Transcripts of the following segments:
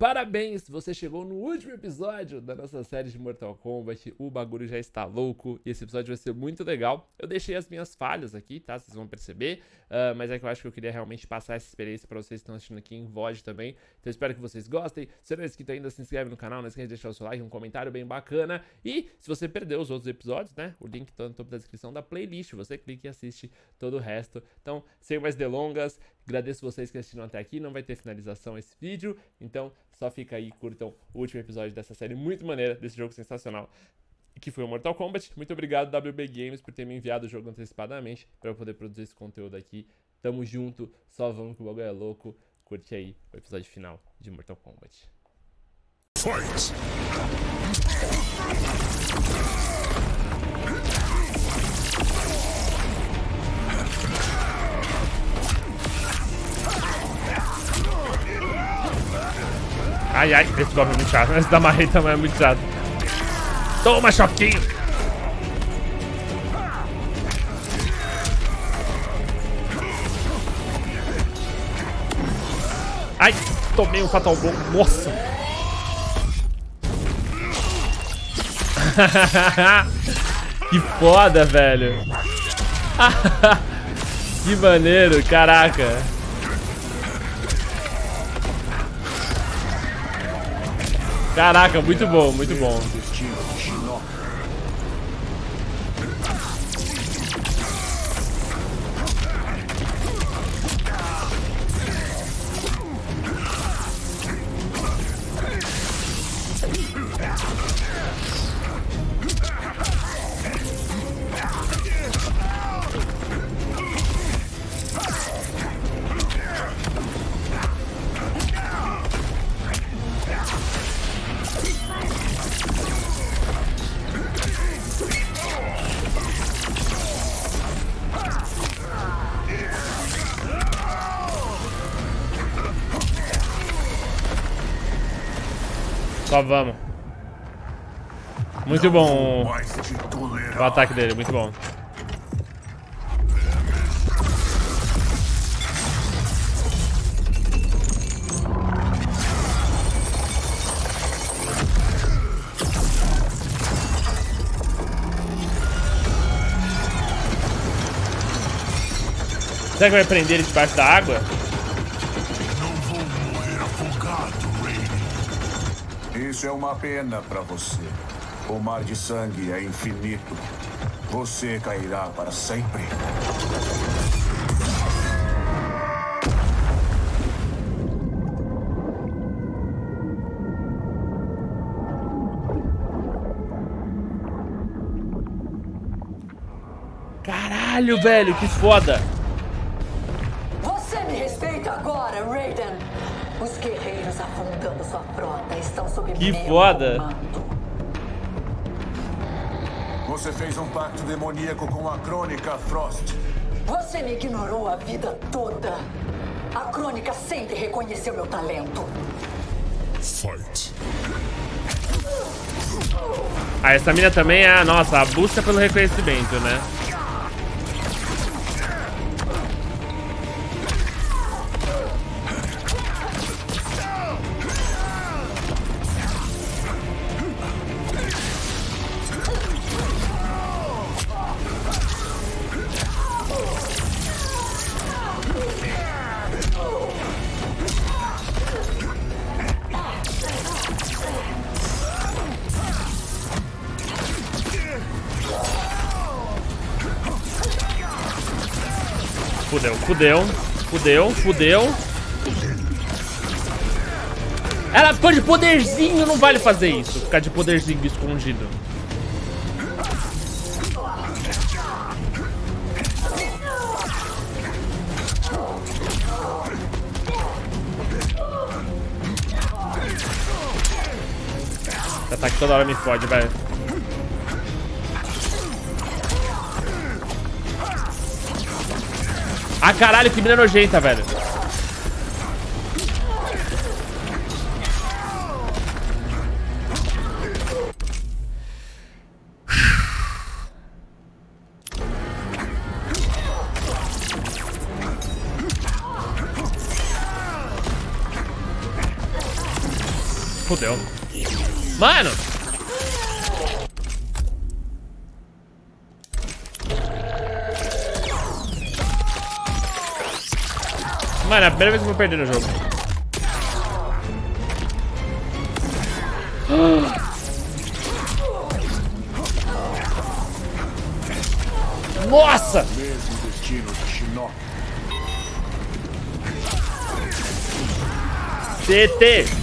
Parabéns, você chegou no último episódio da nossa série de Mortal Kombat, o bagulho já está louco e esse episódio vai ser muito legal. Eu deixei as minhas falhas aqui, tá? Vocês vão perceber, mas é que eu acho que eu queria realmente passar essa experiência para vocês que estão assistindo aqui em VOD também. Então espero que vocês gostem. Se não é inscrito ainda, se inscreve no canal, não esquece de deixar o seu like, um comentário bem bacana. E se você perdeu os outros episódios, né? O link tá no topo da descrição da playlist, você clica e assiste todo o resto. Então, sem mais delongas, agradeço vocês que assistiram até aqui, não vai ter finalização esse vídeo, então só fica aí, curtam o último episódio dessa série muito maneira, desse jogo sensacional, que foi o Mortal Kombat. Muito obrigado, WB Games, por ter me enviado o jogo antecipadamente para eu poder produzir esse conteúdo aqui. Tamo junto, só vamos que o bagulho é louco. Curte aí o episódio final de Mortal Kombat. Ai, ai, esse golpe é muito chato. Esse da marreta também é muito chato. Toma, choquinho! Ai, tomei um fatal bomb. Nossa! Que foda, velho! Que maneiro, caraca! Caraca, muito bom, muito bom. Só vamos. Muito bom o ataque dele, muito bom. Será que vai prender ele debaixo da água? Isso é uma pena pra você. O mar de sangue é infinito. Você cairá para sempre. Caralho, velho, que foda! Você me respeita agora, Raiden. Os guerreiros afundando sua frota estão sob que meu foda comando. Você fez um pacto demoníaco com a Crônica, Frost. Você me ignorou a vida toda. A Crônica sempre reconheceu meu talento. Fight. Ah, essa mina também é a nossa, a busca pelo reconhecimento, né? Fudeu. Ela ficou de poderzinho, não vale fazer isso. Ficar de poderzinho escondido. Esse ataque toda hora me fode, velho. Ah, caralho, que mina nojenta, velho. Fodeu. Mano! Mano, é a primeira vez que eu vou perder no jogo. Nossa! Mesmo destino de Shinnok. CT!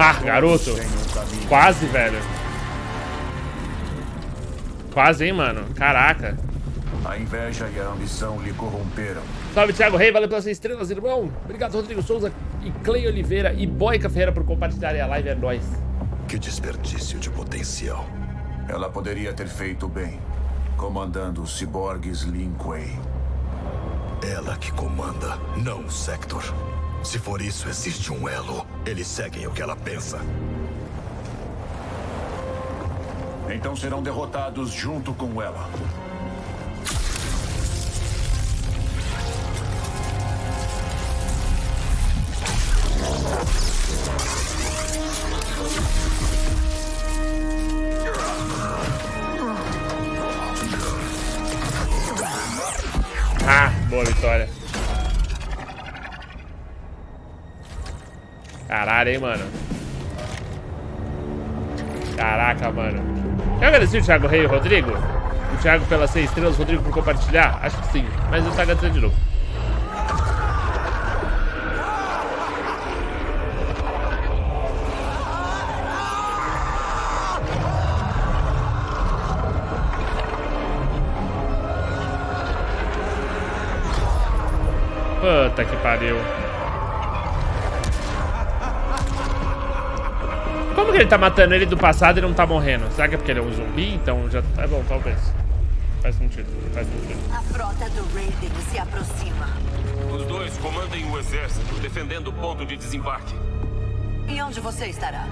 Ah, garoto. Quase, velho. Quase, hein, mano. Caraca. A inveja e a ambição lhe corromperam. Salve, Thiago Rei. Valeu pelas 6 estrelas, irmão. Obrigado, Rodrigo Souza e Clei Oliveira e Boica Ferreira por compartilharem a live. É nóis. Que desperdício de potencial. Ela poderia ter feito bem, comandando os ciborgues Lin Kuei. Ela que comanda, não o Sector. Se for isso, existe um elo. Eles seguem o que ela pensa. Então serão derrotados junto com ela. Ah, boa vitória. Caralho, hein, mano. Caraca, mano. Eu agradeci o Thiago Rei e o Rodrigo. O Thiago pelas 6 estrelas, o Rodrigo por compartilhar. Acho que sim, mas eu tô agradecendo de novo. Puta que pariu. Como que ele tá matando ele do passado e não tá morrendo? Será que é porque ele é um zumbi? Então já tá bom, talvez. Faz sentido, faz sentido. A frota do Raiden se aproxima. Os dois comandem o exército, defendendo o ponto de desembarque. E onde você estará?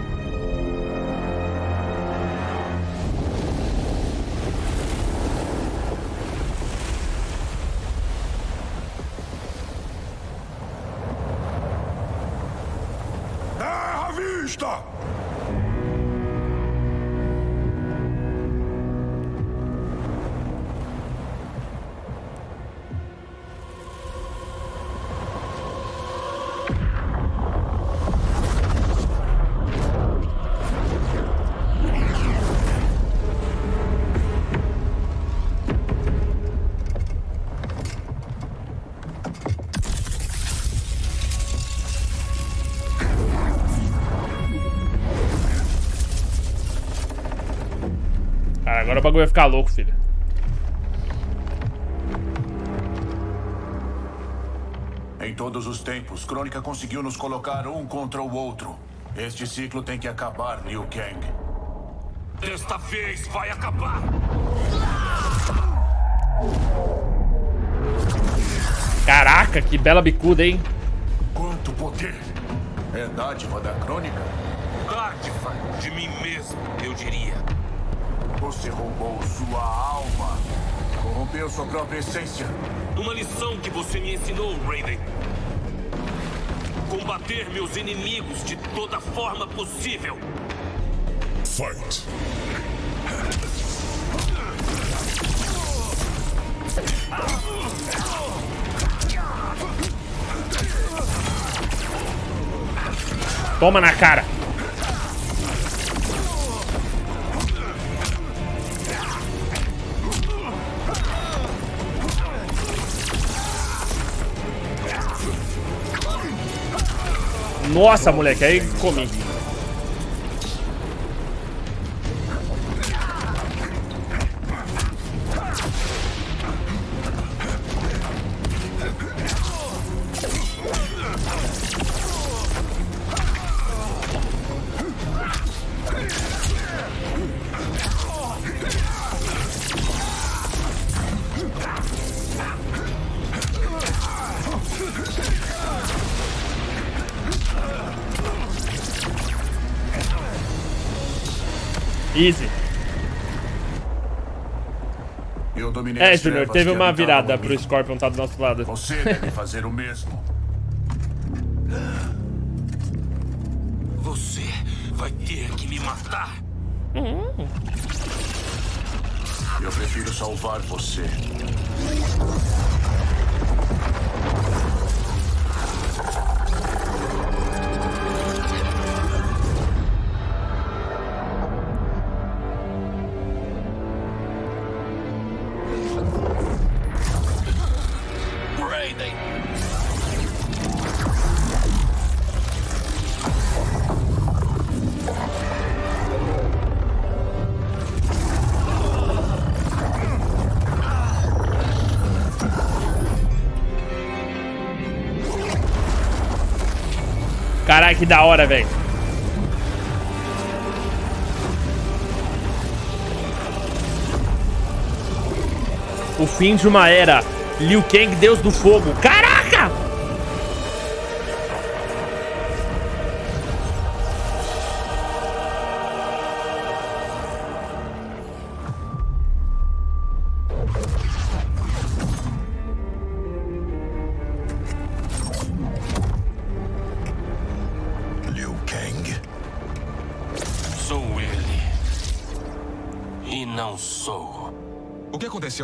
Terra à vista! O bagulho vai ficar louco, filho. Em todos os tempos, Crônica conseguiu nos colocar um contra o outro. Este ciclo tem que acabar, Liu Kang. Desta vez vai acabar. Caraca, que bela bicuda, hein? Quanto poder! É dádiva da Crônica? Dádiva de mim mesmo, eu diria. Você roubou sua alma. Corrompeu sua própria essência. Uma lição que você me ensinou, Raiden. Combater meus inimigos de toda forma possível. Fight. Toma na cara. Nossa, moleque, aí comi. Easy. Eu dominei. É, Junior, teve uma virada pro Scorpion tá do nosso lado. Você deve fazer o mesmo. Você vai ter que me matar. Eu prefiro salvar você. Caralho, que da hora, velho. O fim de uma era. Liu Kang, Deus do Fogo. Caraca!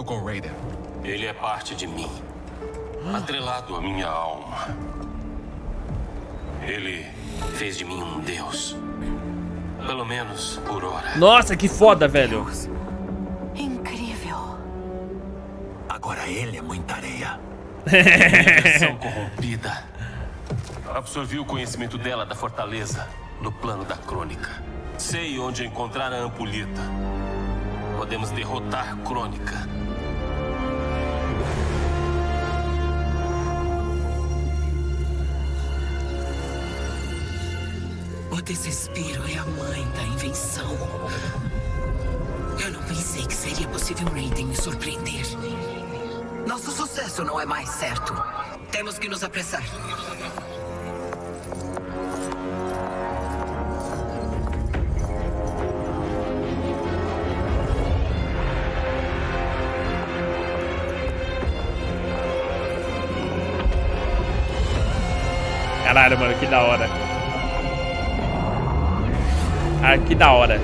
Com Raiden. Ele é parte de mim, atrelado à minha alma. Ele fez de mim um deus, pelo menos por hora. Nossa, que foda, velho. Incrível. Agora ele é muita areia. Versão corrompida. Absorvi o conhecimento dela da fortaleza, no plano da crônica. Sei onde encontrar a Ampulheta. Podemos derrotar Crônica. O desespero é a mãe da invenção. Eu não pensei que seria possível Raiden me surpreender. Nosso sucesso não é mais certo. Temos que nos apressar. Caralho, mano, que da hora. Ah, que da hora.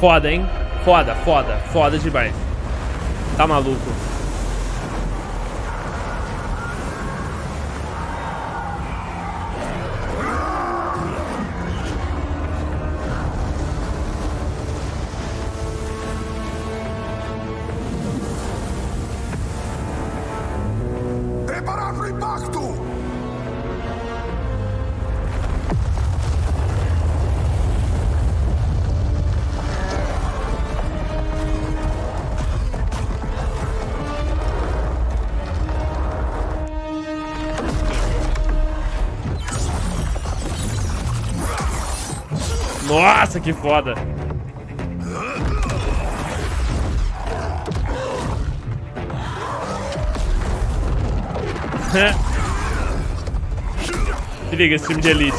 Foda, hein? Foda, foda, foda demais. Tá maluco. Nossa, que foda. Se liga, esse time de elite.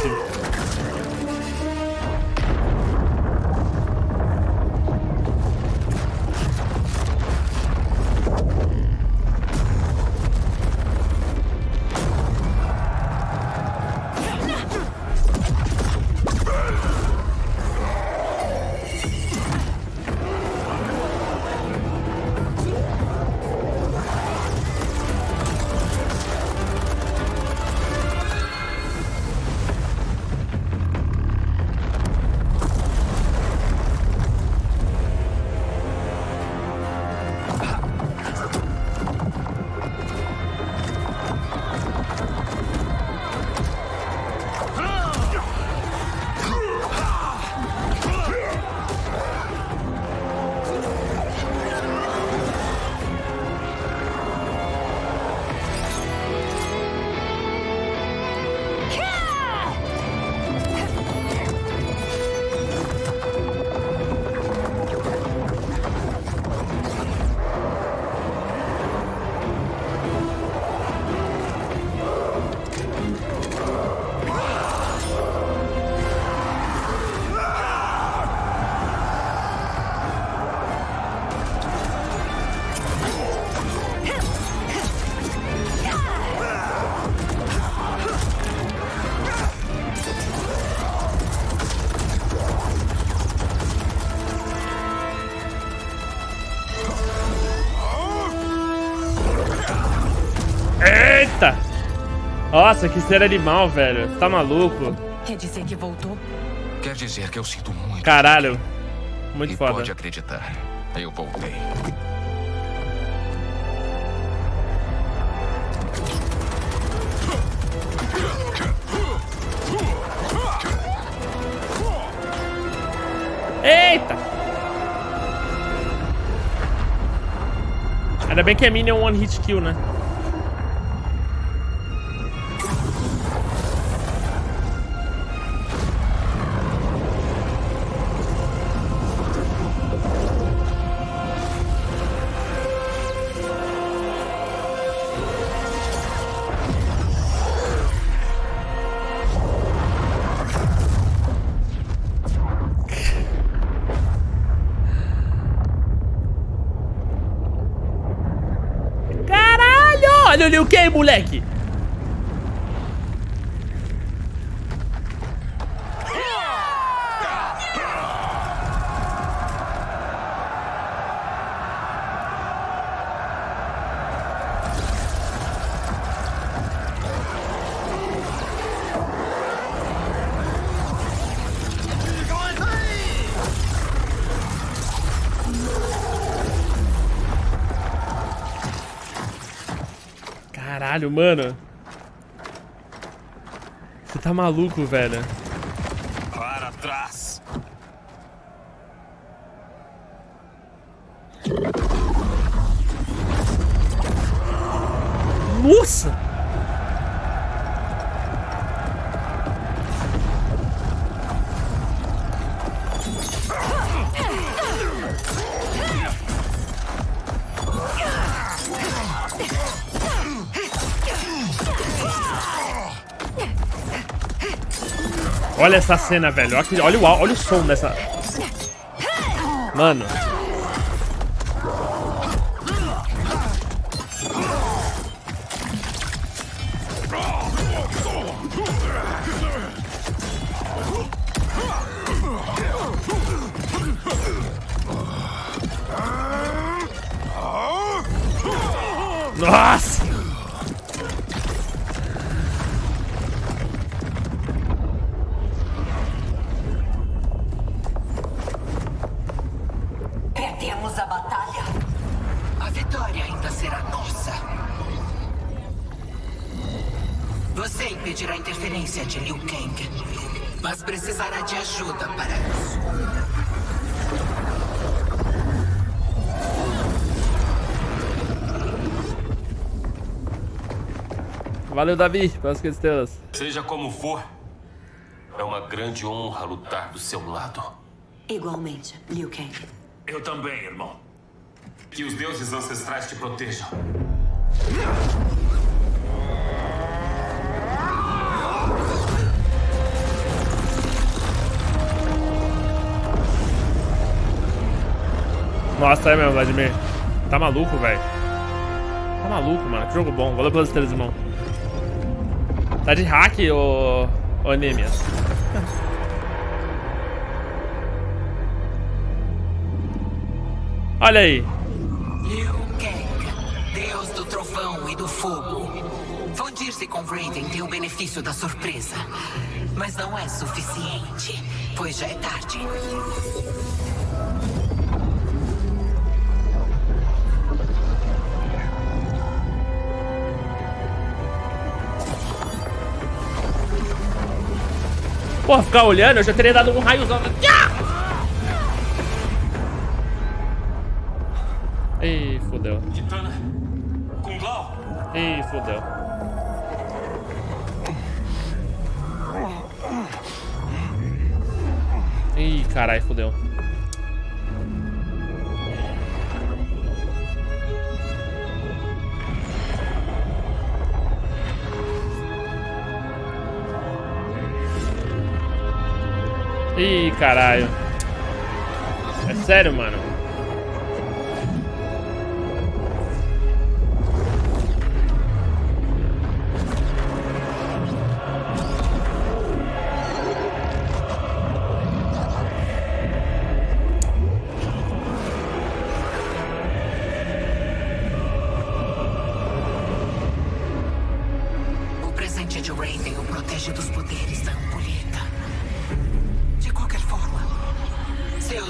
Eita! Nossa, que ser animal, velho. Tá maluco? Quer dizer que voltou? Quer dizer que eu sinto muito. Caralho. Muito e foda. Pode acreditar. Eu voltei. Eita! Ainda bem que a minion é one hit kill, né? Olha o Liu Kang, moleque! Caralho, mano. Você tá maluco, velho. Para trás. Nossa! Olha essa cena, velho. Olha o som dessa. Mano. Nossa! Valeu, Davi, pelas questões. Seja como for, é uma grande honra lutar do seu lado. Igualmente, Liu Kang. Eu também, irmão. Que os deuses ancestrais te protejam. Nossa, é mesmo, Vladimir. Tá maluco, velho. Tá maluco, mano. Que jogo bom. Valeu pelas estrelas, irmão. Tá de hack, ô Nemias. Olha aí. Liu Kang, deus do trovão e do fogo. Fundir-se com Raiden tem o benefício da surpresa. Mas não é suficiente, pois já é tarde. Porra, ficar olhando, eu já teria dado um raiozão. Ih, fodeu. Kitana, Kung Lao. Ih, fodeu. Ih, caralho, fodeu. Ih, caralho. É sério, mano.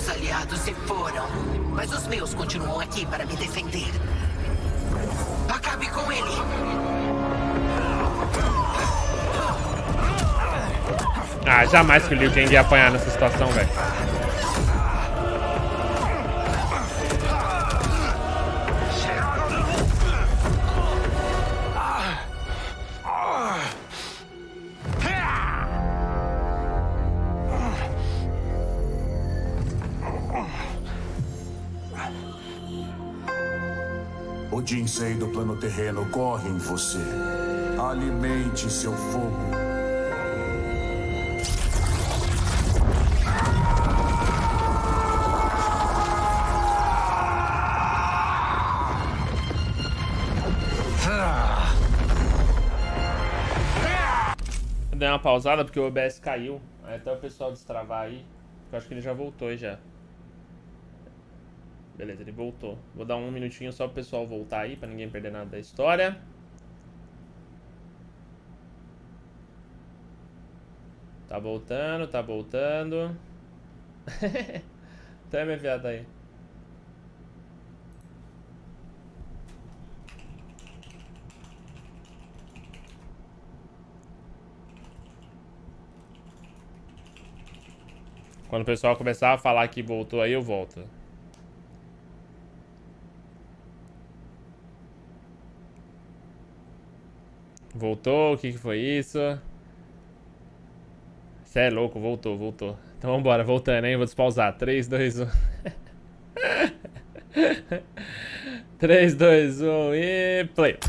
Seus aliados se foram, mas os meus continuam aqui para me defender. Acabe com ele! Ah, jamais que o Liu Kang ia apanhar nessa situação, velho. O Jinsei do plano terreno corre em você. Alimente seu fogo. Dei uma pausada porque o OBS caiu. Até o pessoal destravar aí. Eu acho que ele já voltou já. Beleza, ele voltou. Vou dar um minutinho só pro pessoal voltar aí, pra ninguém perder nada da história. Tá voltando, tá voltando. Tá minha viada aí. Quando o pessoal começar a falar que voltou aí, eu volto. Voltou, o que que foi isso? Você é louco, voltou, voltou. Então vambora, voltando, hein? Vou despausar. 3, 2, 1. 3, 2, 1 e play.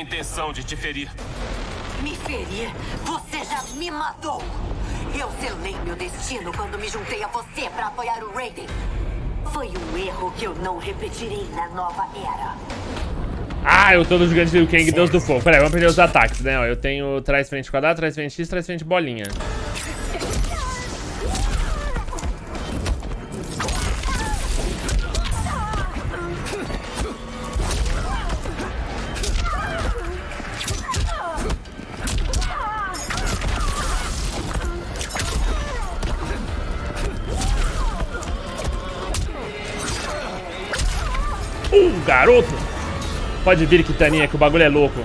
Intenção de te ferir. Me ferir? Você já me matou! Eu selei meu destino quando me juntei a você para apoiar o Raiden. Foi um erro que eu não repetirei na nova era. Ah, eu tô no gigante Liu Kang, Deus do fogo. Peraí, vamos perder os ataques, né? Eu tenho trás frente quadrado, trás frente X, trás frente bolinha. Garoto! Pode vir, Kitaninha, que o bagulho é louco.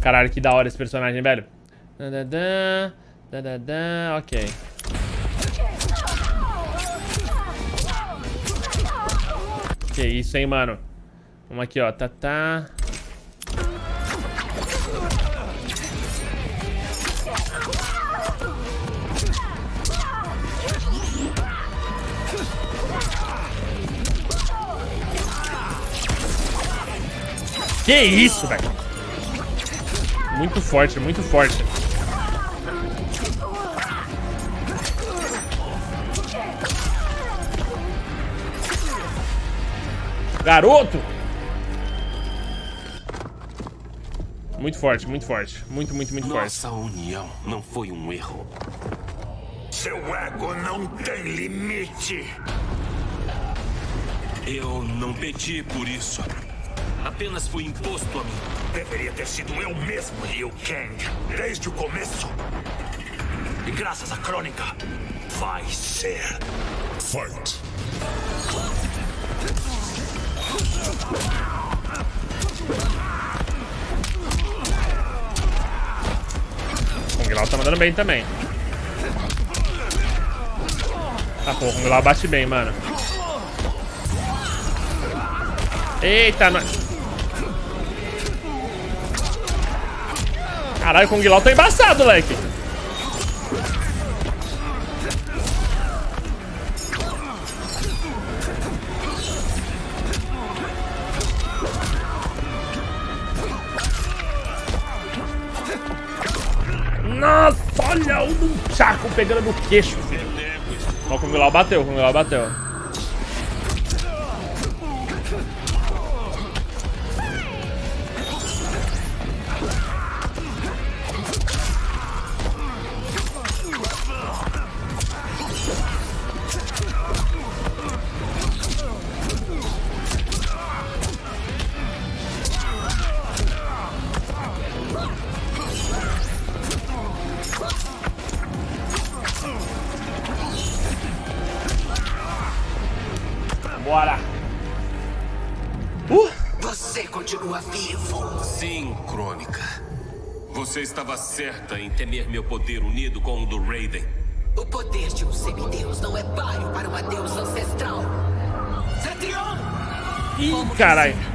Caralho, que da hora esse personagem, velho. Ok. Que isso, hein, mano. Vamos aqui, ó. Tá. Que isso, velho? Muito forte, muito forte. Garoto! Muito forte, muito forte. Muito forte. Nossa união não foi um erro. Seu ego não tem limite. Eu não pedi por isso. Apenas foi imposto a mim. Deveria ter sido eu mesmo, Liu Kang, desde o começo. E graças à Crônica, vai ser... Fight! O Kung Lao tá mandando bem também. Ah, pô, o Kung Lao bate bem, mano. Eita, nós... Caralho, o Kung Lao tá embaçado, moleque. Nossa, olha o Nunchaku pegando no queixo, filho. Ó, o Kung Lao bateu, o Kung Lao bateu. Bora! Você continua vivo! Sim, Crônica. Você estava certa em temer meu poder unido com o do Raiden. O poder de um semideus não é páreo para uma deusa ancestral. Cetrion! Ih, caralho!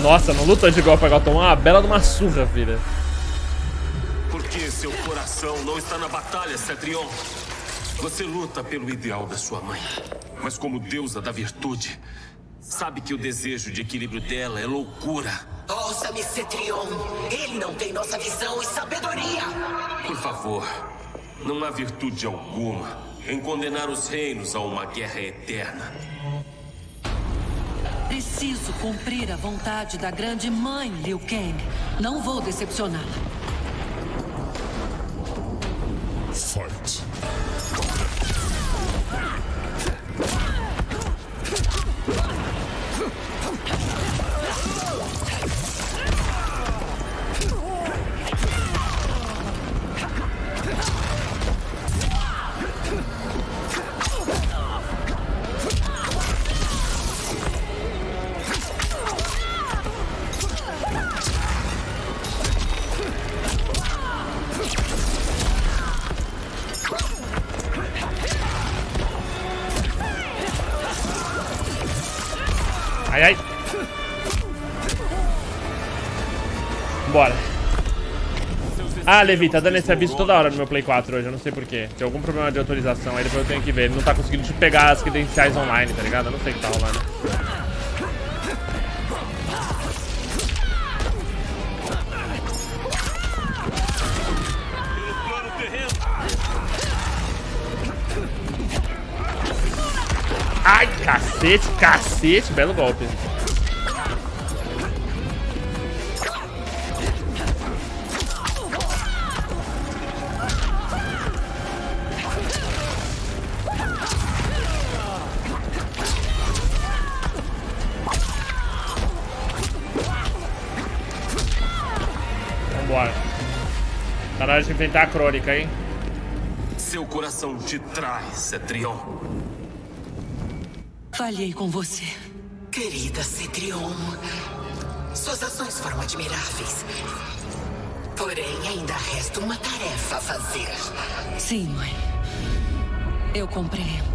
Nossa, não luta de igual pra igual, tomar uma bela de uma surra, filha. Por que seu coração não está na batalha, Cetrion? Você luta pelo ideal da sua mãe, mas como deusa da virtude, sabe que o desejo de equilíbrio dela é loucura. Ouça-me, Cetrion. Ele não tem nossa visão e sabedoria. Por favor, não há virtude alguma em condenar os reinos a uma guerra eterna. Preciso cumprir a vontade da grande mãe, Liu Kang. Não vou decepcioná-la. Forte. Ai, ai. Bora. Ah, Levi, tá dando esse aviso toda hora no meu Play 4 hoje, eu não sei porquê. Tem algum problema de autorização, aí depois eu tenho que ver. Ele não tá conseguindo te pegar as credenciais online, tá ligado? Eu não sei o que tá rolando. Ai, cacete, cacete, belo golpe. Vambora. Tá na hora de enfrentar a Crônica, hein? Seu coração te trai, Cetrion. Falhei com você. Querida Cetrion, suas ações foram admiráveis. Porém, ainda resta uma tarefa a fazer. Sim, mãe. Eu compreendo.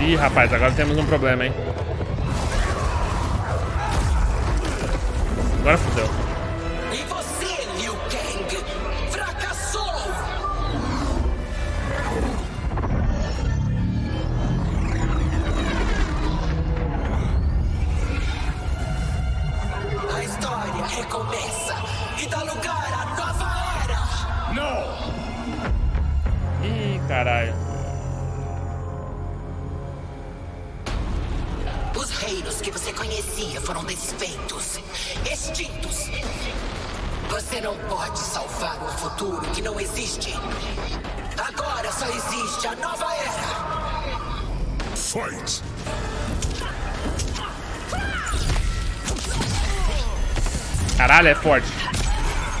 Ih, rapaz, agora temos um problema, hein? Agora fudeu. E você, Liu Kang, fracassou! A história recomeça e dá lugar à nova era! Não! Ih, caralho. Que você conhecia foram desfeitos, extintos. Você não pode salvar um futuro que não existe. Agora só existe a nova era. Fight! Caralho, é forte.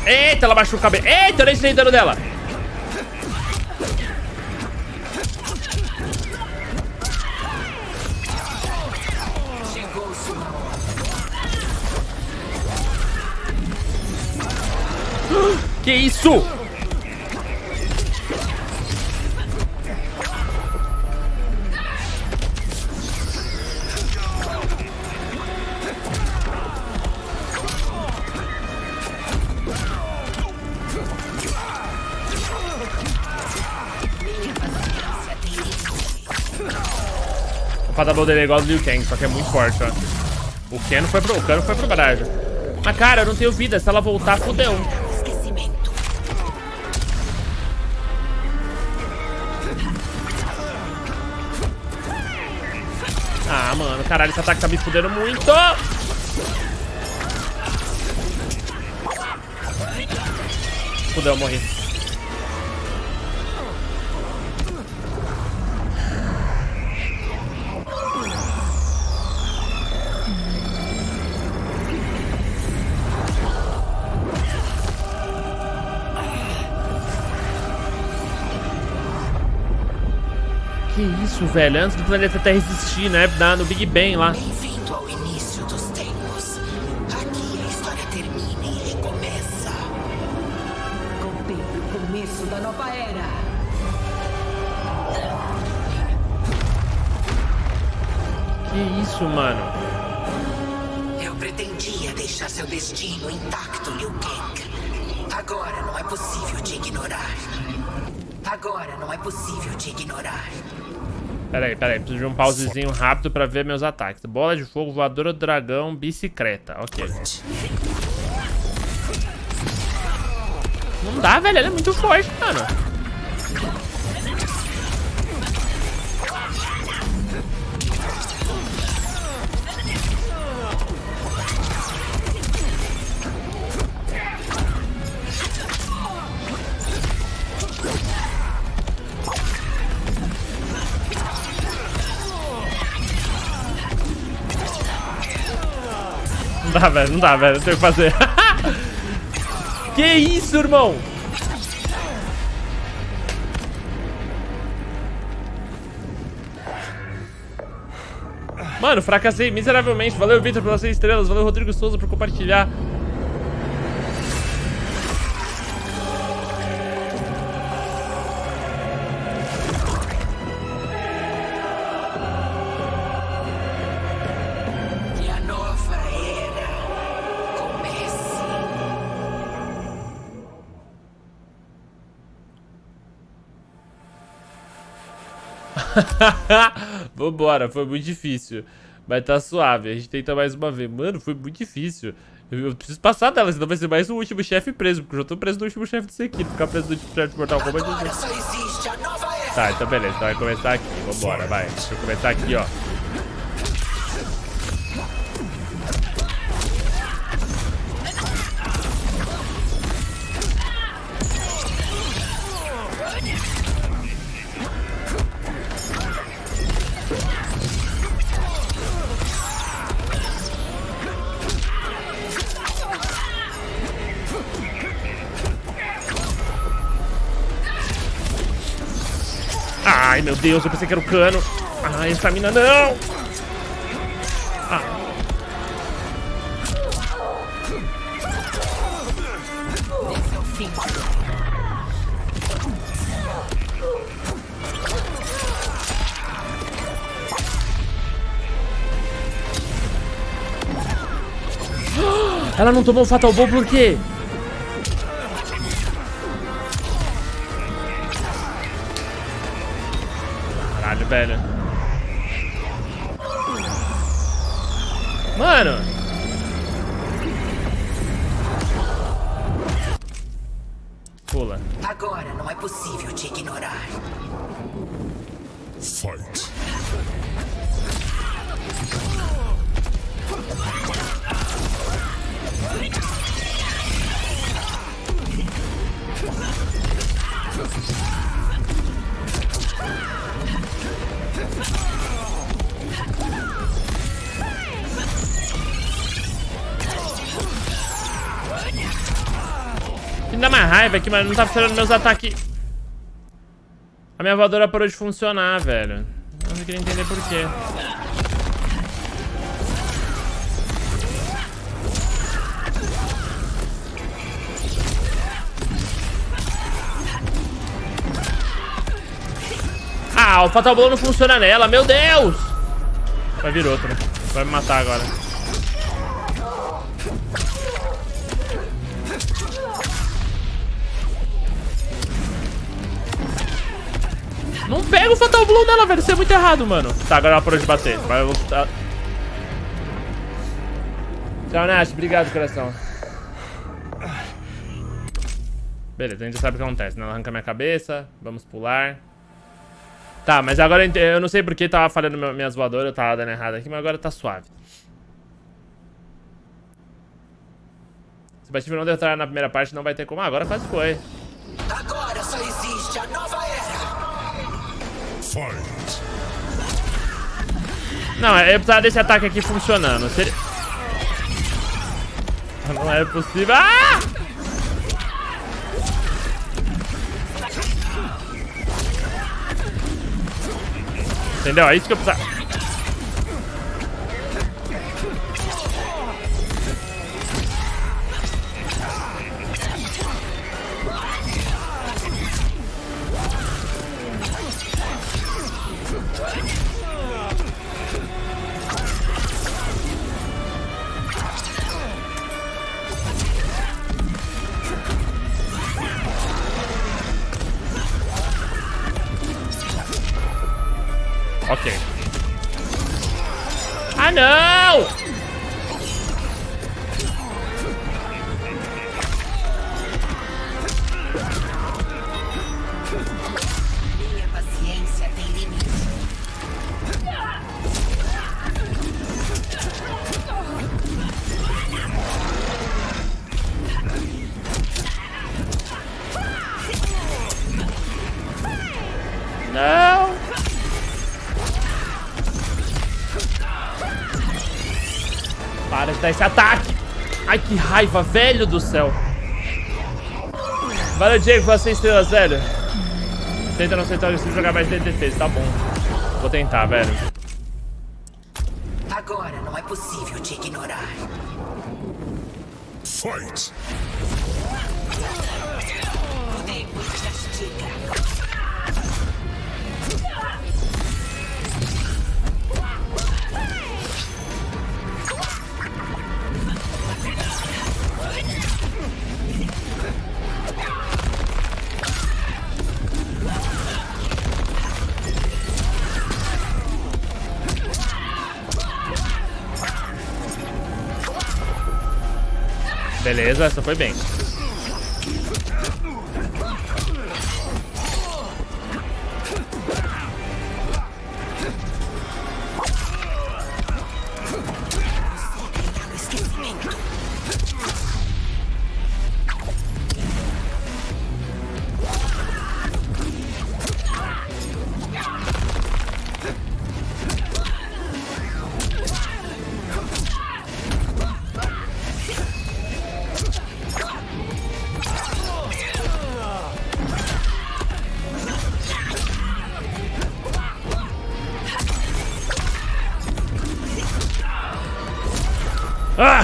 Eita, ela baixou o cabelo. Eita, eu nem sei o dano dela. Que isso? O Fatal dele é igual ao do Liu Kang, só que é muito forte, ó. O Kano foi pro baralho. Mas, cara, eu não tenho vida. Se ela voltar, fodeu. Ah, mano, caralho, esse ataque tá me fudendo muito. Fudeu, eu morri. Que isso, velho? Antes do planeta Terra existir, né? No Big Bang lá. Bem-vindo ao início dos tempos. Aqui a história termina e recomeça. Contempla o começo da nova era. Que isso, mano? Eu pretendia deixar seu destino intacto, Liu Kang. Agora não é possível te ignorar. Peraí, preciso de um pausezinho rápido pra ver meus ataques. Bola de fogo, voadora do dragão, bicicleta. Ok. Não dá, velho. Ela é muito forte, mano. Não dá, velho. Não tem o que fazer. Que isso, irmão? Mano, fracassei miseravelmente. Valeu, Victor, pelas 6 estrelas. Valeu, Rodrigo Souza, por compartilhar. Vambora, foi muito difícil. Mas tá suave, a gente tenta mais uma vez. Mano, foi muito difícil. Eu preciso passar dela, senão vai ser mais um último chefe preso. Porque eu já tô preso no último chefe desse aqui. Ficar preso no último chefe de Mortal Kombat. Tá, então beleza, então vai começar aqui. Vambora, vai, deixa eu começar aqui, ó. Ai, meu Deus, eu pensei que era o Cano. Ai, essa mina não! Ah. Ela não tomou o Fatal Ball por quê? Velho. Mano. Pula. Agora não é possível te ignorar. Fight. Me dá mais raiva aqui, mano. Não tá funcionando meus ataques. A minha voadora parou de funcionar, velho. Eu não queria entender por quê. Ah, o Fatal Blow não funciona nela, meu Deus! Vai vir outro, vai me matar agora. Não pega o Fatal Blow dela, velho, isso é muito errado, mano. Tá, agora ela parou de bater, vai voltar. Tchau, Nath, obrigado, coração. Beleza, a gente já sabe o que acontece, né? Ela arranca minha cabeça, vamos pular. Tá, mas agora eu não sei porque tava falhando minhas voadoras, eu tava dando errado aqui, mas agora tá suave. Se o Bastido não derrotar na primeira parte, não vai ter como. Ah, agora quase foi. Agora só existe a nova era. Fight. Não, eu precisava desse ataque aqui funcionando. Seria... Não é possível. Ah! Entendeu? É isso que eu precisava. Ok. Ah, não! Minha paciência tem limite. Não! Para de dar esse ataque. Ai, que raiva, velho do céu. Valeu, Diego, com 6 estrelas, velho. Tenta não aceitar o jogar mais DDT, tá bom. Vou tentar, velho. Agora não é possível te ignorar. Fight. Beleza, essa foi bem.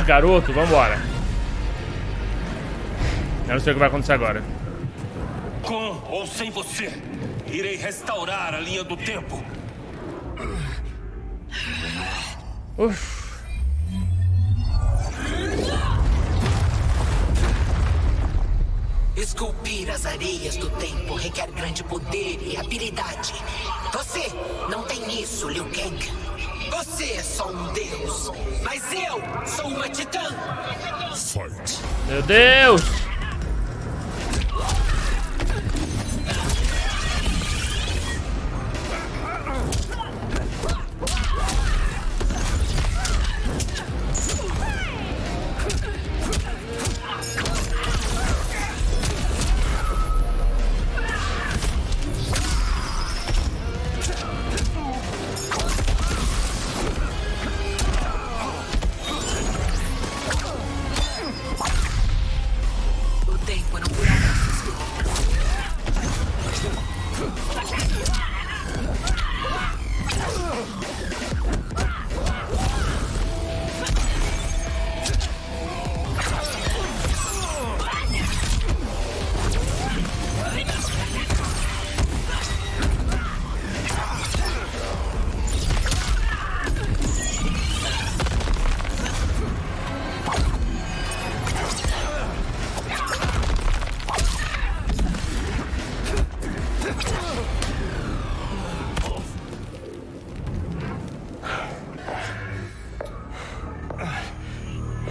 Garoto, vambora. Eu não sei o que vai acontecer agora. Com ou sem você, irei restaurar a linha do tempo. Uf. Esculpir as areias do tempo requer grande poder e habilidade. Você não tem isso, Liu Kang. Você é só um deus, mas eu sou uma titã. Fight. Meu Deus!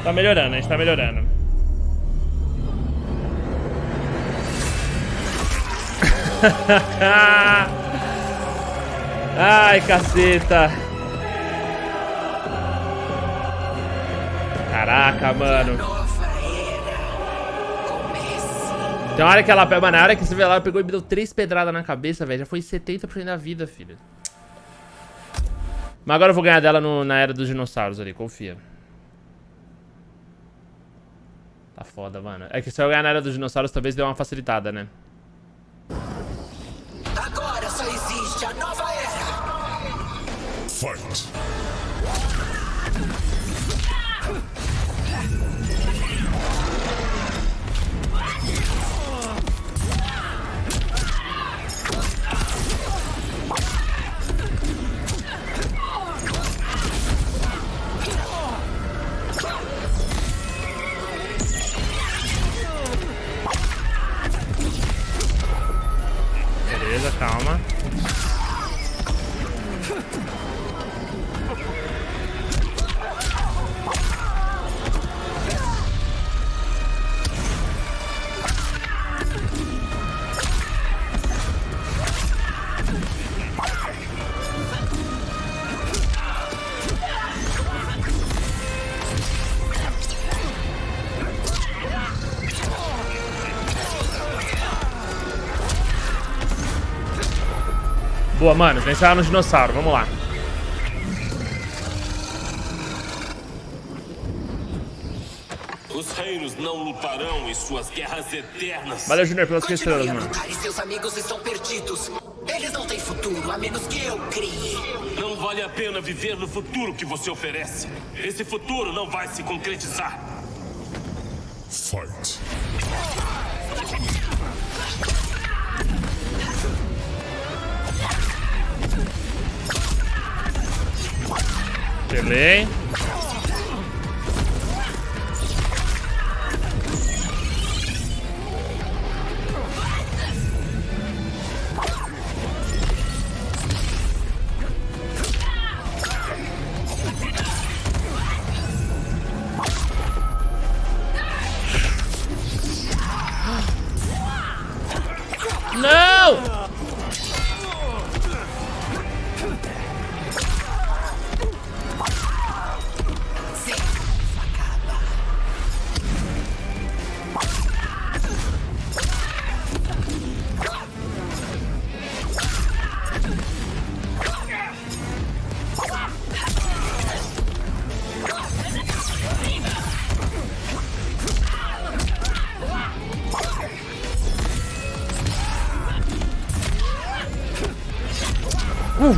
tá melhorando, a gente tá melhorando. Ai, caceta. Caraca, mano. Tem uma hora que ela... Mano, na hora que você veio lá, ela pegou e me deu 3 pedradas na cabeça, velho. Já foi 70% da vida, filho. Mas agora eu vou ganhar dela no, na era dos dinossauros ali, confia. Tá foda, mano. É que se eu ganhar na era dos dinossauros, talvez dê uma facilitada, né? Agora só existe a nova era. Fight. Calma. Boa, mano. Vem lá no dinossauro. Vamos lá. Os reinos não lutarão em suas guerras eternas. Valeu, Junior, pelas questões, mano. Seus amigos estão perdidos. Eles não têm futuro, a menos que eu crie. Não vale a pena viver no futuro que você oferece. Esse futuro não vai se concretizar. Fight. Pelei.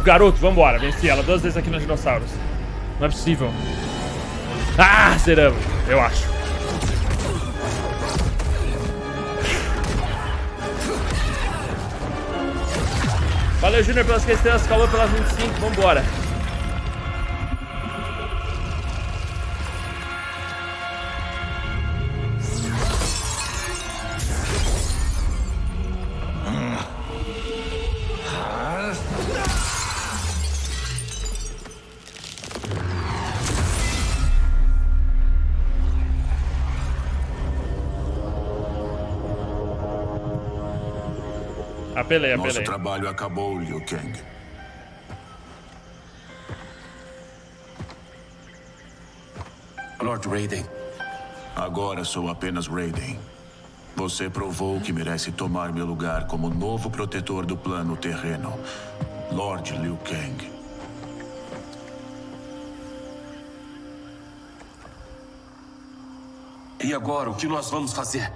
Garoto, vambora, venci ela 2 vezes aqui nos dinossauros. Não é possível. Ah, zeramos, eu acho. Valeu, Júnior, pelas questões, calou pelas 25, vambora. Apelei, apelei. Nosso trabalho acabou, Liu Kang. Lord Raiden. Agora sou apenas Raiden. Você provou que merece tomar meu lugar como novo protetor do plano terreno. Lord Liu Kang. E agora, o que nós vamos fazer?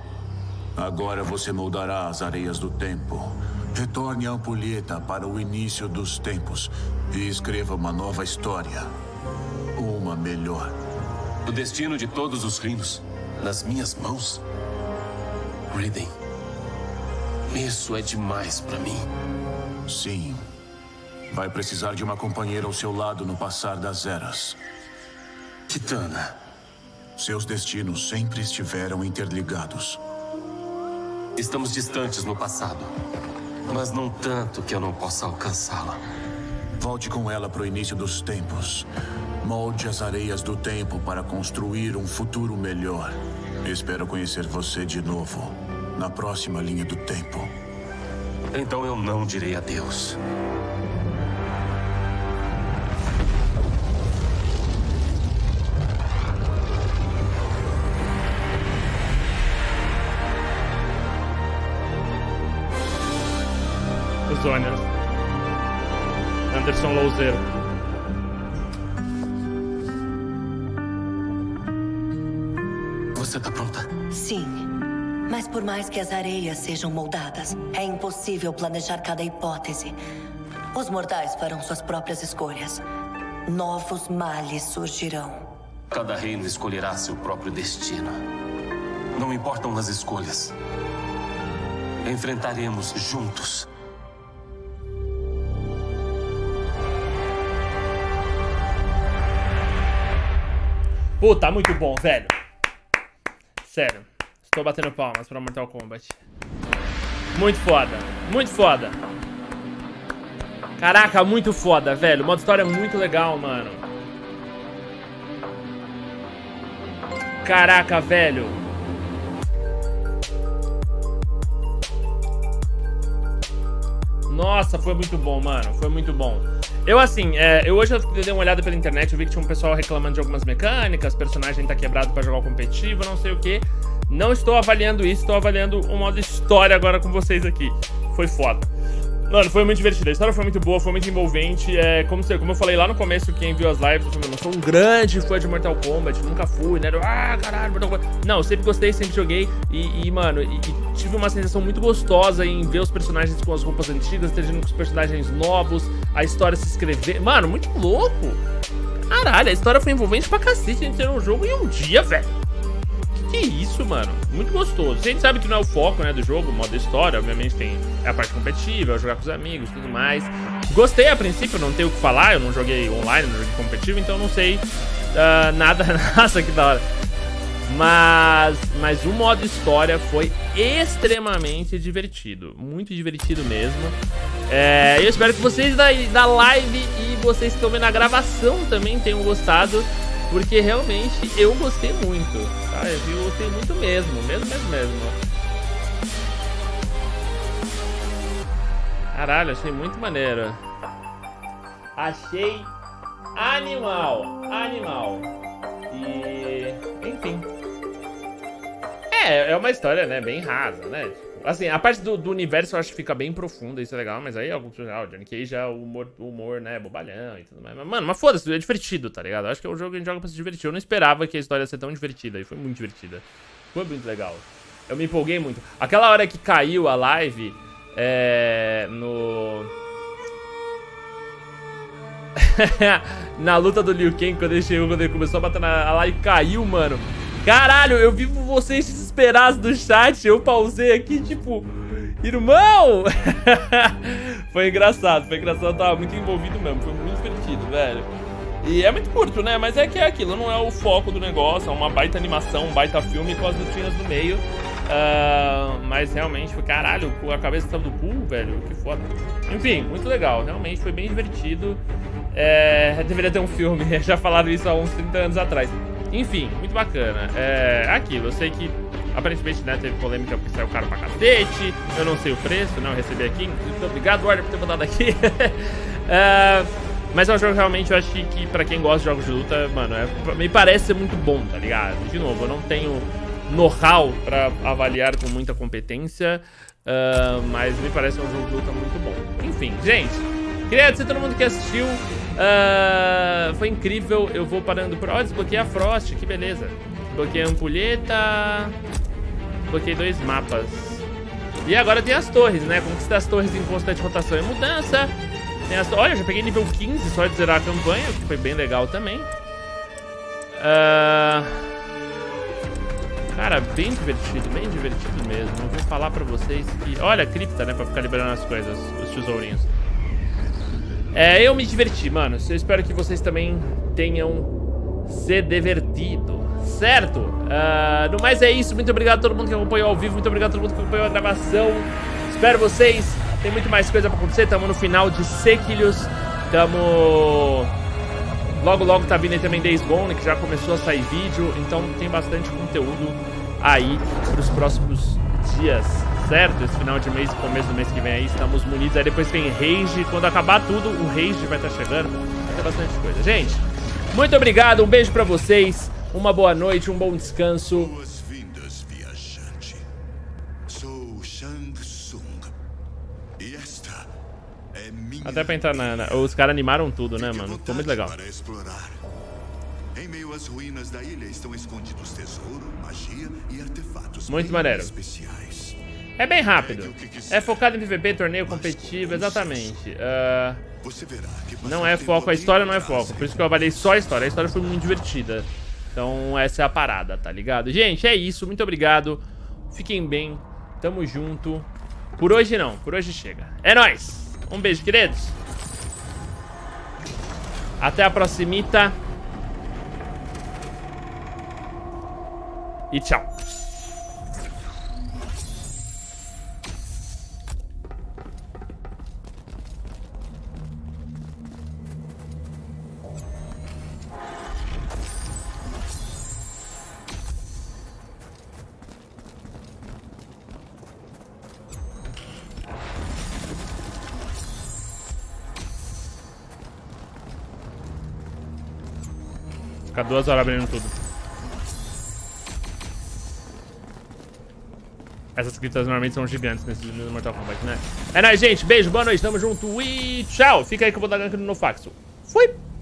Agora você moldará as areias do tempo. Retorne a Ampulheta para o início dos tempos e escreva uma nova história. Uma melhor. O destino de todos os reinos nas minhas mãos? Raiden, isso é demais pra mim. Sim. Vai precisar de uma companheira ao seu lado no passar das eras. Kitana. Seus destinos sempre estiveram interligados. Estamos distantes no passado, mas não tanto que eu não possa alcançá-la. Volte com ela para o início dos tempos. Molde as areias do tempo para construir um futuro melhor. Espero conhecer você de novo, na próxima linha do tempo. Então eu não direi adeus. Zonas. Anderson Louzer. Você tá pronta? Sim. Mas por mais que as areias sejam moldadas, é impossível planejar cada hipótese. Os mortais farão suas próprias escolhas. Novos males surgirão. Cada reino escolherá seu próprio destino. Não importam as escolhas. Enfrentaremos juntos. Puta, muito bom, velho. Sério, estou batendo palmas para Mortal Kombat. Muito foda, muito foda. Caraca, muito foda, velho. O modo história é muito legal, mano. Caraca, velho. Nossa, foi muito bom, mano. Foi muito bom. Eu, assim, hoje eu dei uma olhada pela internet, eu vi que tinha um pessoal reclamando de algumas mecânicas, personagem tá quebrado pra jogar o competitivo, não sei o que. Não estou avaliando isso, estou avaliando o modo história agora com vocês aqui. Foi foda. Mano, foi muito divertido, a história foi muito boa, foi muito envolvente. Como eu falei lá no começo, quem viu as lives, eu sou um grande fã de Mortal Kombat, nunca fui, né? Ah, caralho, Mortal Kombat. Não, eu sempre gostei, sempre joguei e mano, tive uma sensação muito gostosa em ver os personagens com as roupas antigas, interagindo com os personagens novos, a história se escrever. Mano, muito louco. Caralho, a história foi envolvente pra cacete, a gente ter um jogo em um dia, velho. Que isso, mano? Muito gostoso. A gente sabe que não é o foco, né, do jogo, o modo história. Obviamente tem a parte competitiva, é jogar com os amigos, tudo mais. Gostei a princípio, não tenho o que falar. Eu não joguei online, não joguei competitivo, então não sei nada. Nossa, que da hora. Mas o modo história foi extremamente divertido. Muito divertido mesmo. Eu espero que vocês da live e vocês que estão vendo a gravação também tenham gostado. Porque realmente eu gostei muito, tá? Eu gostei muito mesmo. Caralho, achei muito maneiro. Achei animal. E... enfim. É uma história, né? Bem rasa, né? Assim, a parte do universo eu acho que fica bem profunda, isso é legal, mas aí é algo cultural. O Johnny Cage é o humor, né, bobalhão e tudo mais. Mas, mano, mas foda-se, é divertido, tá ligado? Eu acho que é um jogo que a gente joga pra se divertir. Eu não esperava que a história ia ser tão divertida, e foi muito divertida. Foi muito legal. Eu me empolguei muito. Aquela hora que caiu a live, na luta do Liu Kang, quando ele começou a bater na live, caiu, mano. Caralho, eu vi vocês desesperados do chat, eu pausei aqui, tipo, irmão! Foi engraçado, eu tava muito envolvido mesmo, foi muito divertido, velho. E é muito curto, né, mas é que é aquilo, não é o foco do negócio, é uma baita animação, um baita filme com as lutinhas no meio. Mas realmente foi, caralho, a cabeça saiu do pulo, velho, que foda. Enfim, muito legal, realmente foi bem divertido. Deveria ter um filme, já falaram isso há uns 30 anos atrás. Enfim, muito bacana. Aquilo, eu sei que aparentemente, né, teve polêmica porque saiu caro pra cacete. Eu não sei o preço, não recebi aqui. Muito obrigado, Warner, por ter mandado aqui. Mas é um jogo que realmente eu acho que pra quem gosta de jogos de luta, mano, me parece ser muito bom, tá ligado? De novo, eu não tenho know-how pra avaliar com muita competência, mas me parece um jogo de luta muito bom. Enfim, gente... queria agradecer a todo mundo que assistiu. Foi incrível. Eu vou parando por... ó, desbloqueei a Frost, que beleza. Desbloqueei a Ampulheta. Desbloqueei 2 mapas. E agora tem as torres, né? Conquista as torres em constante rotação e mudança. Tem as... olha, eu já peguei nível 15 só de zerar a campanha, que foi bem legal também. Cara, bem divertido mesmo. Eu vou falar pra vocês que... olha a cripta, né? Pra ficar liberando as coisas, os tesourinhos. Eu me diverti, mano. Eu espero que vocês também tenham se divertido, certo? No mais é isso. Muito obrigado a todo mundo que acompanhou ao vivo. Muito obrigado a todo mundo que acompanhou a gravação. Espero vocês. Tem muito mais coisa pra acontecer. Tamo no final de Sequilhos. Tamo Logo, logo tá vindo aí também Days Gone, que já começou a sair vídeo. Então tem bastante conteúdo aí pros próximos dias, certo? Esse final de mês e começo do mês que vem aí, estamos munidos. Aí depois vem Rage. Quando acabar tudo, o Rage vai estar chegando. Vai ter bastante coisa. Gente, muito obrigado. Um beijo pra vocês. Uma boa noite, um bom descanso. Boas-vindas, viajante. Sou Shang Tsung. E esta é minha... Até pra entrar na... Os caras animaram tudo, né, mano? Ficou muito legal. Em meio às ruínas da ilha estão escondidos tesouro, magia e artefatos muito maneiro. Especiais. É bem rápido. É focado em PVP, torneio competitivo, exatamente. Não é foco, a história não é foco. Por isso que eu avaliei só a história. A história foi muito divertida. Então essa é a parada, tá ligado? Gente, é isso. Muito obrigado. Fiquem bem. Tamo junto. Por hoje não. Por hoje chega. É nóis. Um beijo, queridos. Até a proximita. E tchau. Fica 2 horas abrindo tudo. Essas criptas normalmente são gigantes nesses vídeos do Mortal Kombat, né? É nóis, gente. Beijo, boa noite. Tamo junto e tchau. Fica aí que eu vou dar gank no Nofaxo. Fui!